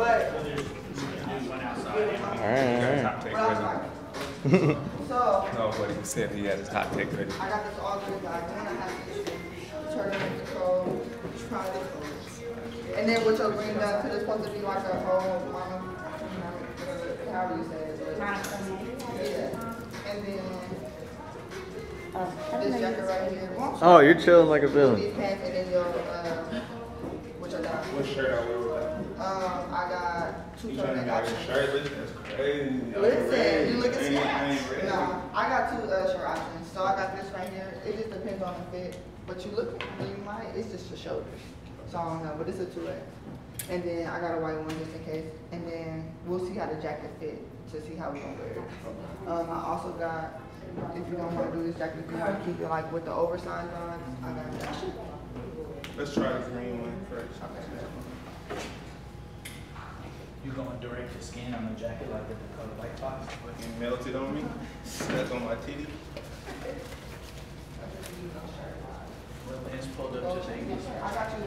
But all right. So no, but he said he had his hot take ready. I got this all good. I kind of have to turn it into cold, try this, and then what you're bringing down to, it's supposed to be like a old mama, however you say it. Yeah, and then this jacket right here. Oh, you're chilling like a villain. What shirt are we wearing? I got two shirts. You got your shirt listed? That's crazy. Listen, you look at snacks. No, I got two shirt options. So I got this right here. It just depends on the fit. But you look, you might, it's just your shoulders. So I don't know, but it's a 2X. And then I got a white one just in case. And then we'll see how the jacket fit to see how we're going to wear it. I also got, if you don't want to do this jacket, you want to keep it like with the oversized on. I got that. Let's try the green one first. Okay. You going direct to skin on the jacket like with the color white box? Fucking melted on me. Stuck on my titty. Well, hands pulled up to the ankles. I got you.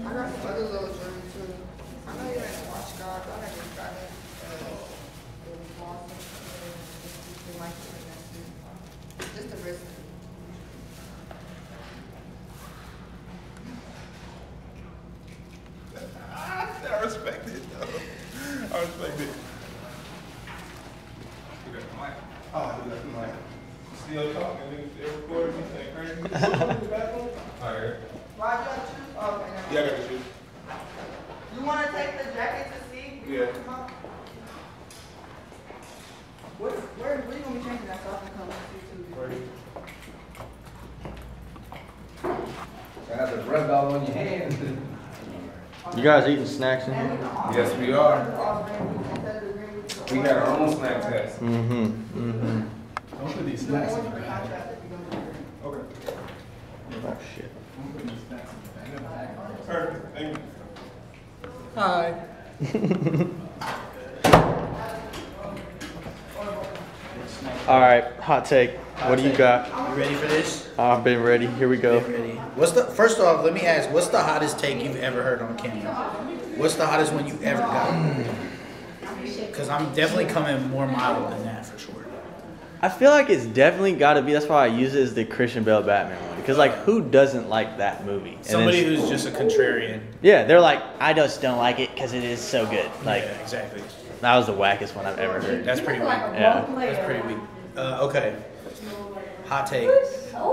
I got some other little jewelry too. I know you like to watch God, but I got this guy there. Just the wrist. I respect it though. I respect it. You got the mic. Oh, you got the mic. Still talking, nigga, still recording, you saying crazy. You want the bathroom? Alright. Why you got shoes? Oh, okay. Yeah, I got the shoes. You want to take the jacket to see? Yeah. Where are you going to be changing that so I can come see? Got the rub all on your hands. You guys eating snacks in here? Yes, we are. We got our own snack test. Mm-hmm. Don't put these snacks in the bag. Okay. Oh, shit. Don't put these snacks in the bag. Perfect. Thank you. Hi. All right, hot take. What do you got? You ready for this? I've been ready. Here we go. What's the first off? Let me ask. What's the hottest take you've ever heard on camera? What's the hottest one you ever got? Because I'm definitely coming more mild than that for sure. I feel like it's definitely got to be. That's why I use it as the Christian Bale Batman one. Because like, who doesn't like that movie? And somebody who's just a contrarian. Yeah, they're like, I just don't like it because it is so good. Like, yeah, exactly. That was the wackest one I've ever heard. That's pretty weak. Yeah, that's pretty weak. Okay. Hot take.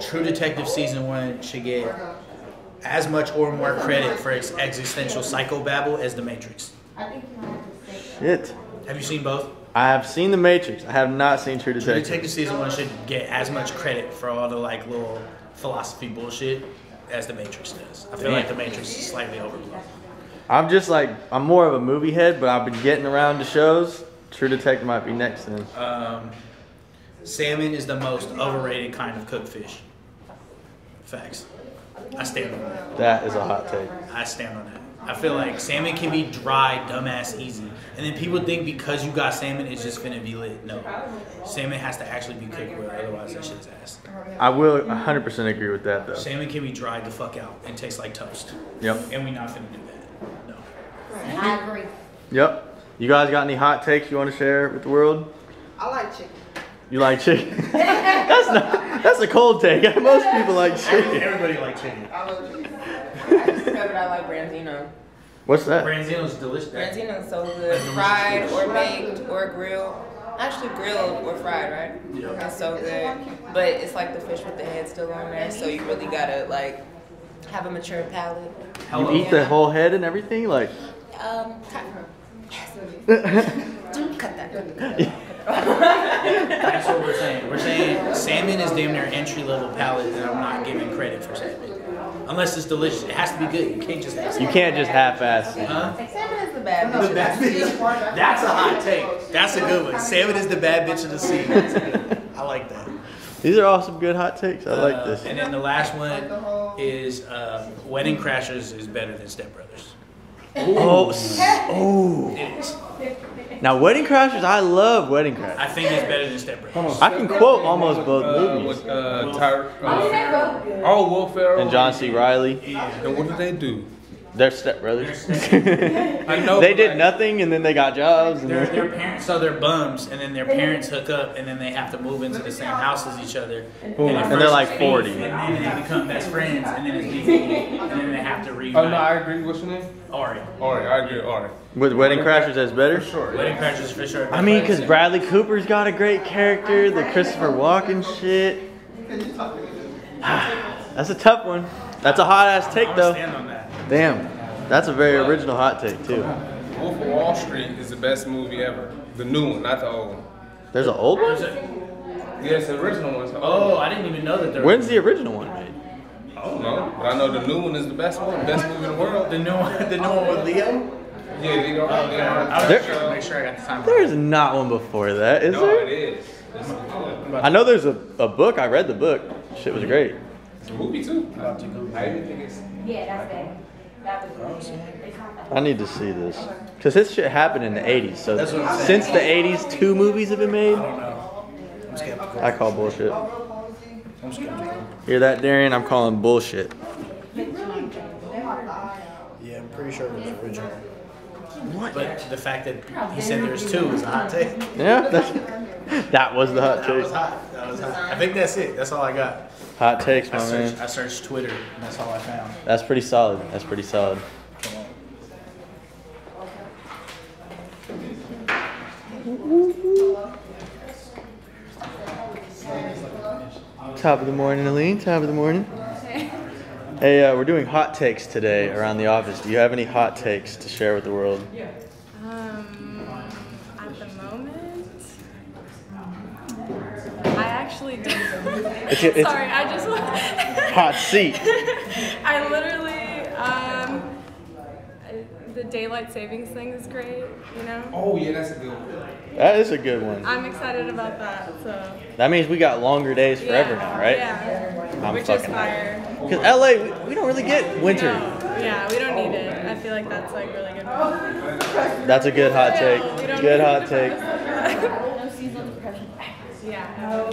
True Detective Season 1 should get as much or more credit for its existential psychobabble as The Matrix. Shit. Have you seen both? I have seen The Matrix. I have not seen True Detective. True Detective Season 1 should get as much credit for all the like little philosophy bullshit as The Matrix does. I feel like The Matrix is slightly overblown. I'm just like, I'm more of a movie head, but I've been getting around to shows. True Detective might be next then. Salmon is the most overrated kind of cooked fish. Facts. I stand on that. That is a hot take. I stand on that. I feel like salmon can be dry, dumbass easy. And then people think because you got salmon, it's just finna be lit. No. Salmon has to actually be cooked well, otherwise that shit is ass. I will 100% agree with that though. Salmon can be dried the fuck out and taste like toast. Yep. And we not finna do that. I agree. Yep. You guys got any hot takes you want to share with the world? I like chicken. You like chicken? that's a cold take. Most people like chicken. Everybody likes chicken. I love chicken. I discovered I like branzino. What's that? Branzino's delicious. Branzino's so good. Fried or baked or grilled. Actually grilled or fried, right? Yeah. That's so good. But it's like the fish with the head still on there, so you really gotta like have a mature palate. You eat the whole head and everything, like. Don't cut that. That's what we're saying. We're saying salmon is damn near entry-level palate, and I'm not giving credit for salmon. Unless it's delicious. It has to be good. You can't just half-ass. You can't just half-ass. Huh? Salmon is the bad bitch of the sea. That's a hot take. That's a good one. Salmon is the bad bitch of the sea. I like that. These are all some good hot takes. I like this. And then the last one is Wedding Crashers is better than Step Brothers. Oh, it is. Now, Wedding Crashers, I love Wedding Crashers. I think it's better than Step Brothers. I can quote almost both movies. With, Will Ferrell and John C. Reilly. Yeah. And what did they do? They're stepbrothers. I know they did nothing, and then they got jobs. And their parents, so they're bums, and then their parents hook up, and then they have to move into the same house as each other. Cool. And they're like 40. And then they become best friends, and then it's easy, and then they have to reunite. Oh, no, I agree. What's your name? Ari. Ari, I agree. Ari. With Wedding Crashers, that's better? For sure. Wedding Crashers, for sure. I mean, because Bradley Cooper's got a great character, the Christopher Walken shit. That's a tough one. That's a hot-ass take, though. Damn, that's a very original hot take too. Wolf of Wall Street is the best movie ever. The new one, not the old one. There's an old one? Yes, the original one. Oh, I didn't even know that there was. When's the original one made? I don't know, but I know the new one is the best one. Best movie in the world. The new one with Leo? Yeah, Leo. I was trying to make sure I got the time. There's not one before that, is there? No, it is. I know there's a book. I read the book. Shit was great. It's a movie too. I even think it's... Yeah, that's bad. I need to see this because this shit happened in the 80s. So since the 80s, two movies have been made. I don't know. I'm skeptical. I call bullshit. I'm skeptical. Hear that, Darian? I'm calling bullshit. Yeah, I'm pretty sure it was original. What? But the fact that he said there's two is a hot take. Yeah, that was the hot take. That was hot. I think that's it. That's all I got. Hot takes, my man. I searched Twitter, and that's all I found. That's pretty solid. That's pretty solid. Top of the morning, Aline. Top of the morning. Hey, we're doing hot takes today around the office. Do you have any hot takes to share with the world? At the moment, I actually do. Sorry, I just hot seat. I literally the daylight savings thing is great, you know. Oh yeah, that's a good one. That is a good one. I'm excited about that. So that means we got longer days forever now, right? Yeah. Which is fire. Because LA, we don't really get winter. No. Yeah, we don't need it. I feel like that's like really good. That's a good hot take. Yeah, good hot take. No seasonal depression. Yeah.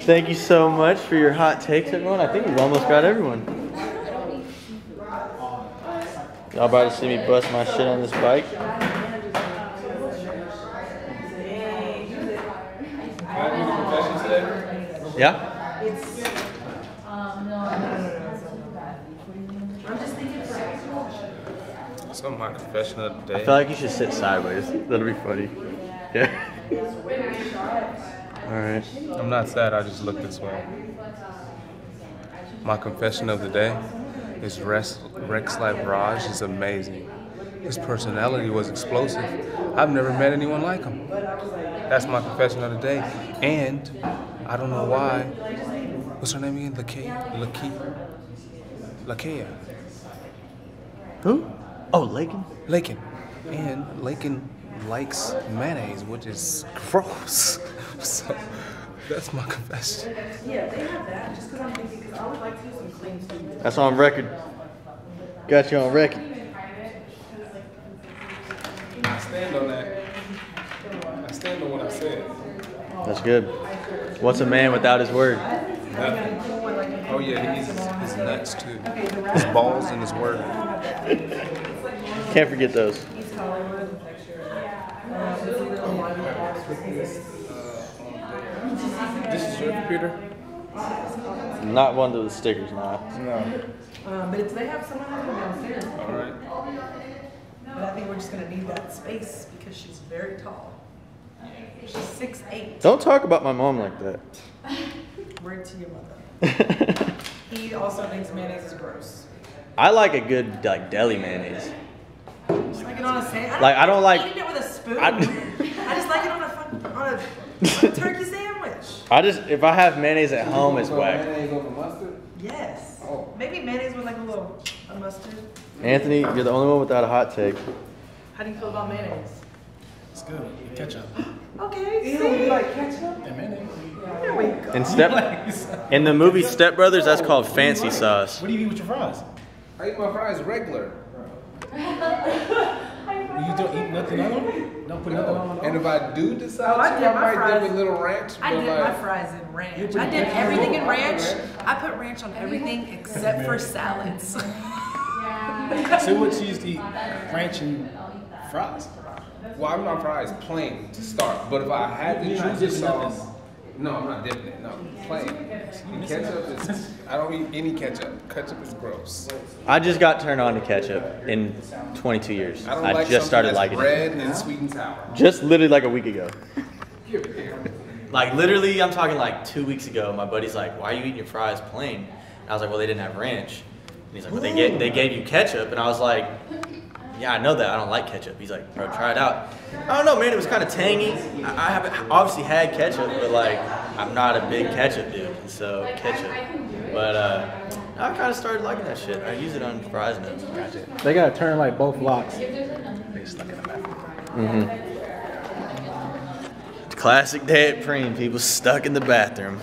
Thank you so much for your hot takes, everyone. I think we've almost got everyone. Y'all about to see me bust my shit on this bike. Yeah? It's on my confession of the day. I feel like you should sit sideways. That'll be funny. Yeah. All right. I'm not sad, I just looked this way. My confession of the day is Rex Life Raj is amazing. His personality was explosive. I've never met anyone like him. That's my confession of the day. And I don't know why. What's her name again? Lakeia. Who? Oh, Lakin. And Lakin likes mayonnaise, which is gross. So that's my confession. Yeah, they have that just because I'm thinking, because I would like to do some clean food. That's on record. Got you on record. I stand on that. I stand on what I said. That's good. What's a man without his word? Nothing. Oh, yeah, he needs his nuts too. His balls and his word. Can't forget those. This is your computer? Not one of the stickers, No. But if they have someone helping downstairs. All right. But I think we're just going to need that space because she's very tall. She's 6'8". Don't talk about my mom like that. Word to your mother. He also thinks mayonnaise is gross. I like a good like deli mayonnaise. Just like it on a sandwich. Like I don't like eating it with a spoon. I just like it on a fucking on a turkey sandwich. If I have mayonnaise at home, it's whack. Mayonnaise over mustard? Yes. Oh. Maybe mayonnaise with like a mustard. Anthony, you're the only one without a hot take. How do you feel about mayonnaise? It's good. Ketchup. Okay. You don't like ketchup? And mayonnaise. There we go. In the movie Step Brothers, that's called fancy sauce. What do you eat with your fries? I eat my fries regular. You don't eat nothing on? Don't put nothing on? And if I do decide to, I might do a little ranch. I did my fries in ranch. I did everything in ranch. I put ranch on everything except for salads. So what you used to eat? Ranch and fries? Well, I'm not fries plain to start, but if I had to choose a sauce, no, I'm not dipping it. No, plain. And ketchup is, I don't eat any ketchup. Ketchup is gross. I just got turned on to ketchup in 22 years. I just started liking it. Red and sweet and sour. Just literally like a week ago. Like literally, I'm talking like 2 weeks ago. My buddy's like, "Why are you eating your fries plain?" And I was like, "Well, they didn't have ranch." And he's like, "Well, they gave you ketchup," and I was like. Yeah, I know that. I don't like ketchup. He's like, bro, try it out. I don't know, man. It was kind of tangy. I haven't obviously had ketchup, but like, I'm not a big ketchup dude. So ketchup. But I kind of started liking that shit. I use it on fries now. They gotta turn like both locks. They stuck in the bathroom. Mm-hmm. Classic day at Preme. People stuck in the bathroom.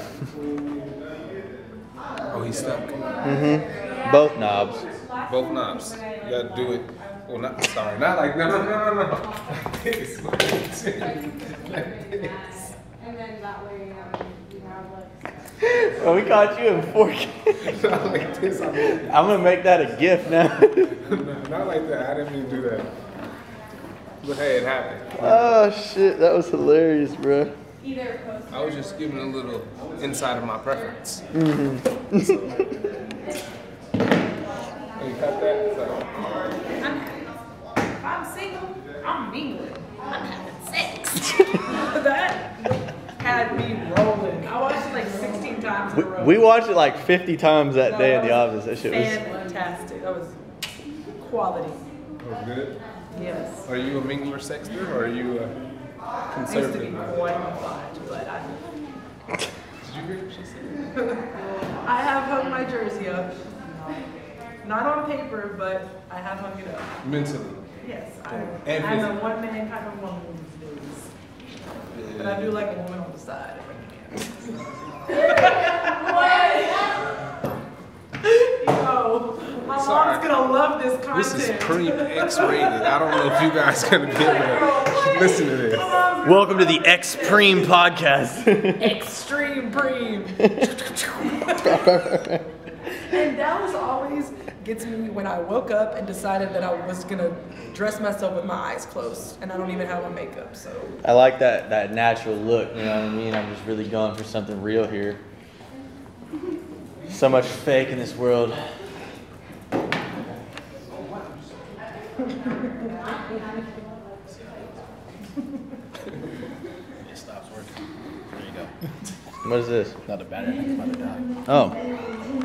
Oh, he's stuck. Mm-hmm. Both knobs. Both knobs. You gotta do it. Well, not sorry, not like no. Like this, like this. And then that way you have like. Well, we caught you in 4K. Not like this. I'm gonna make that a gift now. No, not like that. I didn't mean to do that. But hey, it happened. Oh shit, that was hilarious, bro. I was just giving a little inside of my preference. Mm-hmm. So, you got that? I'm mingling. I'm having sex. That had me rolling. I watched it like 16 times in a row. We watched it like 50 times that day in the office. That shit was fantastic. That was quality. Oh, good? Yes. Are you a mingler sexter or are you a conservative? I used to be qualified, but I... Did you hear what she said? I have hung my jersey up. Not on paper, but I have hung it up. Mentally. Yes, I'm a one-man kind of woman who does. But I do like a woman on the side if I can. What? Yo, my mom's gonna love this content. This is Preme X-rated. I don't know if you guys are gonna get that. Listen to this. Welcome to the X-Preme podcast. Extreme Preme. And that was always... gets me when I woke up and decided that I was gonna dress myself with my eyes closed, and I don't even have my makeup. So I like that natural look. You know what I mean? I'm just really going for something real here. So much fake in this world. It stops working. There you go. What is this? Not a battery. It's about to die. Oh.